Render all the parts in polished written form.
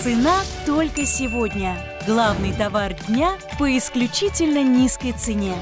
Цена только сегодня. Главный товар дня по исключительно низкой цене.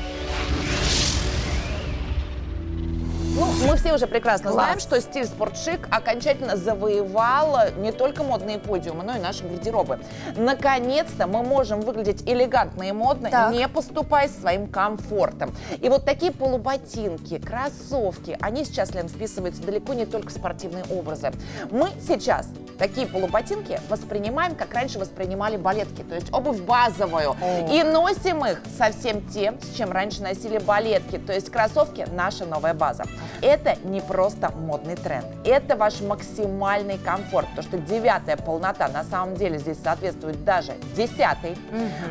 Ну, мы все уже прекрасно знаем, что стиль спортшик окончательно завоевал не только модные подиумы, но и наши гардеробы. Наконец-то мы можем выглядеть элегантно и модно, не поступаясь своим комфортом. И вот такие полуботинки, кроссовки, они сейчас, Лен, вписываются далеко не только в спортивные образы. Мы сейчас такие полуботинки воспринимаем, как раньше воспринимали балетки, то есть обувь базовую. И носим их со всем тем, с чем раньше носили балетки, то есть кроссовки – наша новая база. Это не просто модный тренд, это ваш максимальный комфорт, потому что 9-я полнота на самом деле здесь соответствует даже 10-й,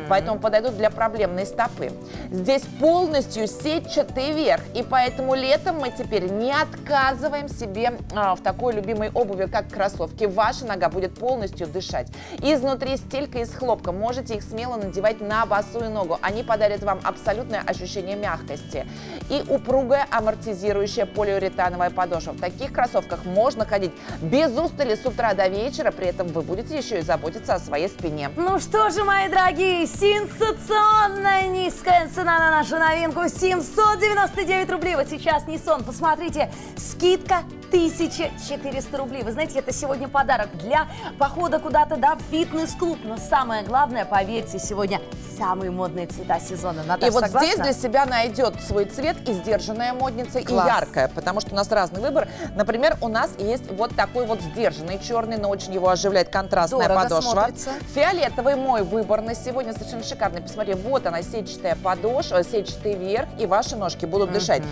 поэтому подойдут для проблемной стопы. Здесь полностью сетчатый верх, и поэтому летом мы теперь не отказываем себе в такой любимой обуви, как кроссовки. Ваша нога будет полностью дышать. Изнутри стелька из хлопка, можете их смело надевать на босую ногу, они подарят вам абсолютное ощущение мягкости и упругая амортизирующая полиуретановая подошва. В таких кроссовках можно ходить без устали с утра до вечера, при этом вы будете еще и заботиться о своей спине. Ну что же, мои дорогие, сенсационная низкая цена на нашу новинку — 799 рублей. Вот сейчас не сон, посмотрите, скидка 1400 рублей. Вы знаете, это сегодня подарок для похода куда-то, да, в фитнес-клуб. Но самое главное, поверьте, сегодня самые модные цвета сезона. Наташа, и вот согласна? Здесь для себя найдет свой цвет и сдержанная модница, и яркая, потому что у нас разный выбор. Например, у нас есть вот такой вот сдержанный черный, но очень его оживляет контрастная подошва. Смотрится. Фиолетовый — мой выбор на сегодня, совершенно шикарный. Посмотри, вот она, сетчатая подошва, сетчатый верх, и ваши ножки будут дышать.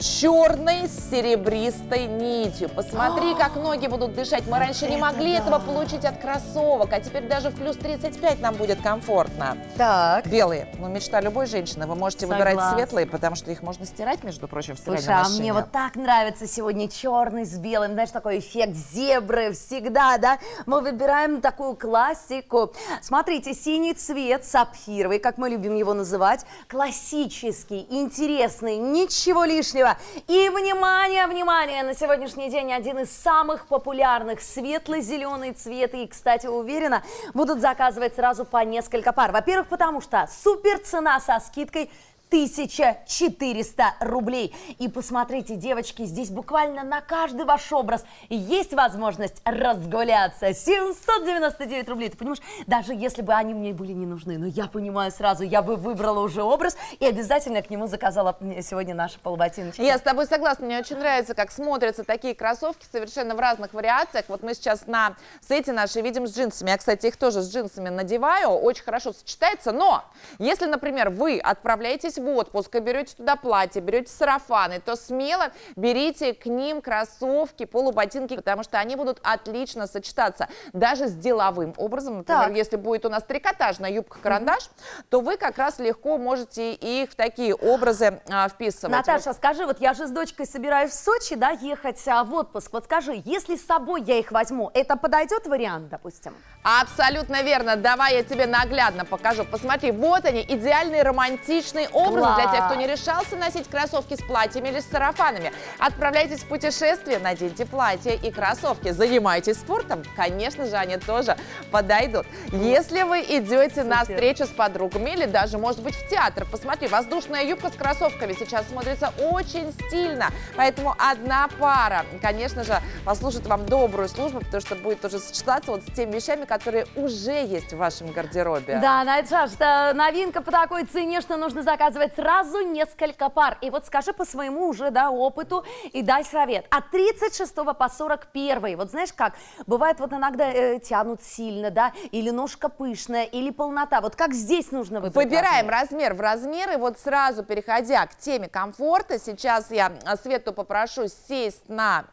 Черный с серебристой нитью. Посмотри, как ноги будут дышать. Мы раньше не могли этого получить от кроссовок, а теперь даже в плюс 35 нам будет комфортно. Так. Белые. Ну, мечта любой женщины. Вы можете выбирать светлые, потому что их можно стирать, между прочим, в стиральной машине. Мне вот так нравится сегодня черный с белым. Знаешь, такой эффект зебры всегда, да? Мы выбираем такую классику. Смотрите, синий цвет, сапфировый, как мы любим его называть. Классический, интересный, ничего лишнего. И, внимание, внимание, на сегодняшний день один из самых популярных — светло-зеленый цвет. И, кстати, уверена, будут заказывать сразу по несколько пар. Во-первых, потому что супер цена со скидкой 1400 рублей. И посмотрите, девочки, здесь буквально на каждый ваш образ есть возможность разгуляться. 799 рублей. Ты понимаешь, даже если бы они мне были не нужны, но я понимаю сразу, я бы выбрала уже образ и обязательно к нему заказала сегодня наши полуботиночки. Я с тобой согласна. Мне очень нравится, как смотрятся такие кроссовки совершенно в разных вариациях. Вот мы сейчас на сете наши видим с джинсами. Я, кстати, их тоже с джинсами надеваю. Очень хорошо сочетается. Но если, например, вы отправляетесь в отпуск и берете туда платье, берете сарафаны, то смело берите к ним кроссовки, полуботинки, потому что они будут отлично сочетаться даже с деловым образом. Например, если будет у нас трикотажная юбка-карандаш, то вы как раз легко можете их в такие образы вписывать. Наташа, скажи, вот я же с дочкой собираюсь в Сочи, да, ехать в отпуск. Вот скажи, если с собой я их возьму, это подойдет вариант, допустим? Абсолютно верно. Давай я тебе наглядно покажу. Посмотри, вот они, идеальные романтичные образы. Для тех, кто не решался носить кроссовки с платьями или с сарафанами. Отправляйтесь в путешествие, наденьте платье и кроссовки. Занимайтесь спортом, конечно же, они тоже подойдут. Если вы идете на встречу с подругами или даже, может быть, в театр, посмотри, воздушная юбка с кроссовками сейчас смотрится очень стильно. Поэтому одна пара, конечно же, послужит вам добрую службу, потому что будет уже сочетаться вот с теми вещами, которые уже есть в вашем гардеробе. Да, Наташа, новинка по такой цене, что нужно заказывать сразу несколько пар. И вот скажи по своему уже, да, опыту и дай совет. От 36 по 41. Вот знаешь как, бывает вот иногда тянут сильно, да, или ножка пышная, или полнота. Вот как здесь нужно выбрать? Выбираем размер в размер. И вот сразу переходя к теме комфорта, сейчас я Свету попрошу сесть на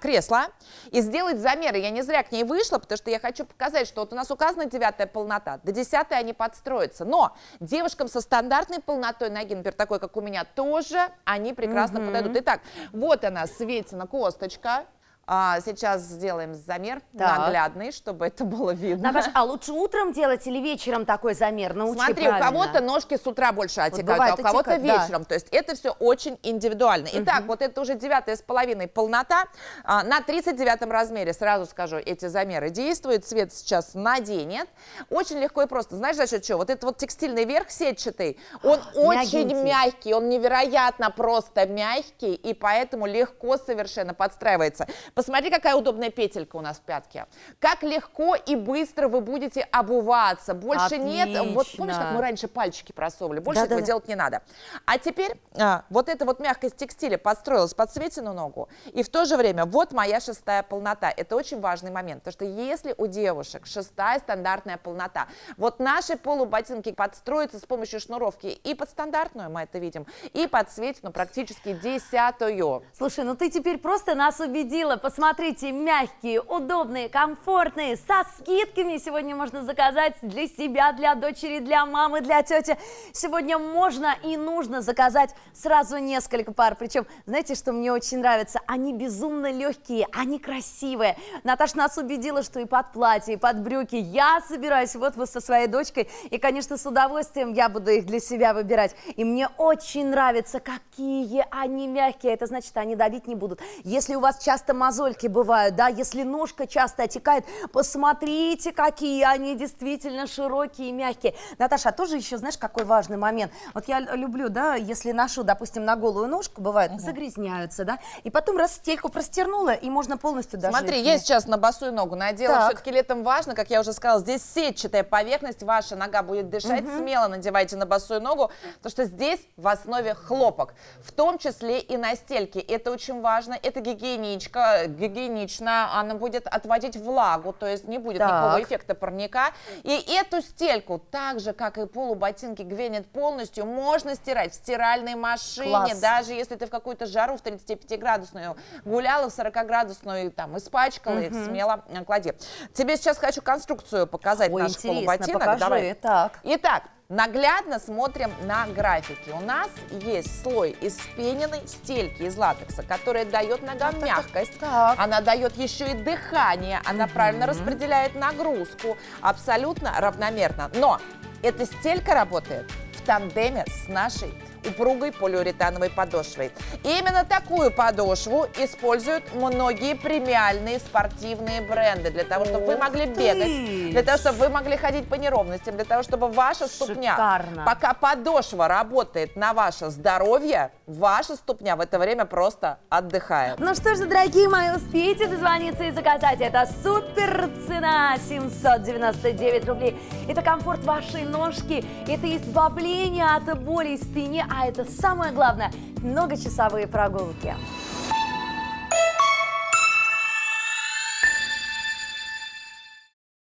кресло и сделать замеры. Я не зря к ней вышла, потому что я хочу показать, что вот у нас указана 9-я полнота. До 10-й они подстроятся. Но девушкам со стандартной полнотой той ноги, например, такой, как у меня, тоже они прекрасно подойдут. Итак, вот она, Светина косточка. Сейчас сделаем замер наглядный, чтобы это было видно. Наташа, а лучше утром делать или вечером такой замер? Научи Смотри, правильно. У кого-то ножки с утра больше отекают, вот а у кого-то вечером. То есть это все очень индивидуально. Итак, вот это уже 9,5 полнота. На 39-м размере, сразу скажу, эти замеры действуют. Цвет сейчас наденет. Очень легко и просто. Знаешь, за счет чего? Вот этот вот текстильный верх сетчатый, он очень мягкий, он невероятно просто мягкий, и поэтому легко совершенно подстраивается. Посмотри, какая удобная петелька у нас в пятке. Как легко и быстро вы будете обуваться. Больше нет. Вот помнишь, как мы раньше пальчики просовывали? Больше этого делать не надо. А теперь вот эта вот мягкость текстиля подстроилась под Светину ногу. И в то же время вот моя шестая полнота. Это очень важный момент. Потому что если у девушек шестая стандартная полнота, вот наши полуботинки подстроятся с помощью шнуровки и под стандартную, мы это видим, и под Светину практически десятую. Слушай, ну ты теперь просто нас убедила. Посмотрите, мягкие, удобные, комфортные, со скидками сегодня можно заказать для себя, для дочери, для мамы, для тети. Сегодня можно и нужно заказать сразу несколько пар. Причем, знаете, что мне очень нравится? Они безумно легкие, они красивые. Наташа нас убедила, что и под платье, и под брюки. Я собираюсь вот со своей дочкой, и, конечно, с удовольствием я буду их для себя выбирать. И мне очень нравится, какие они мягкие. Это значит, они давить не будут. Если у вас часто мозольки бывают, да, если ножка часто отекает, посмотрите, какие они действительно широкие и мягкие. Наташа, а тоже еще, знаешь, какой важный момент? Вот я люблю, да, если ношу, допустим, на голую ножку, бывает, загрязняются, да, и потом раз стельку простернула, и можно полностью даже... Смотри, я сейчас на босую ногу надела, все-таки летом важно, как я уже сказала, здесь сетчатая поверхность, ваша нога будет дышать, смело надевайте на босую ногу, потому что здесь в основе хлопок, в том числе и на стельке, это очень важно, это гигиенично, она будет отводить влагу, то есть не будет никакого эффекта парника. И эту стельку, так же, как и полуботинки Гвенет полностью, можно стирать в стиральной машине, даже если ты в какую-то жару, в 35-градусную гуляла, в 40-градусную, там, испачкала, их смело клади. Тебе сейчас хочу конструкцию показать наших полуботинок. Покажи. Давай. Итак, наглядно смотрим на графики. У нас есть слой из пененной стельки из латекса, которая дает ногам мягкость, она дает еще и дыхание, она правильно распределяет нагрузку, абсолютно равномерно. Но эта стелька работает в тандеме с нашей упругой полиуретановой подошвой. Именно такую подошву используют многие премиальные спортивные бренды для того, чтобы вы могли бегать, для того, чтобы вы могли ходить по неровностям, для того, чтобы ваша ступня, пока подошва работает на ваше здоровье, ваша ступня в это время просто отдыхает. Ну что же, дорогие мои, успейте дозвониться и заказать. Это супер цена 799 рублей. Это комфорт вашей ножки, это избавление от боли в спине, а это самое главное – многочасовые прогулки.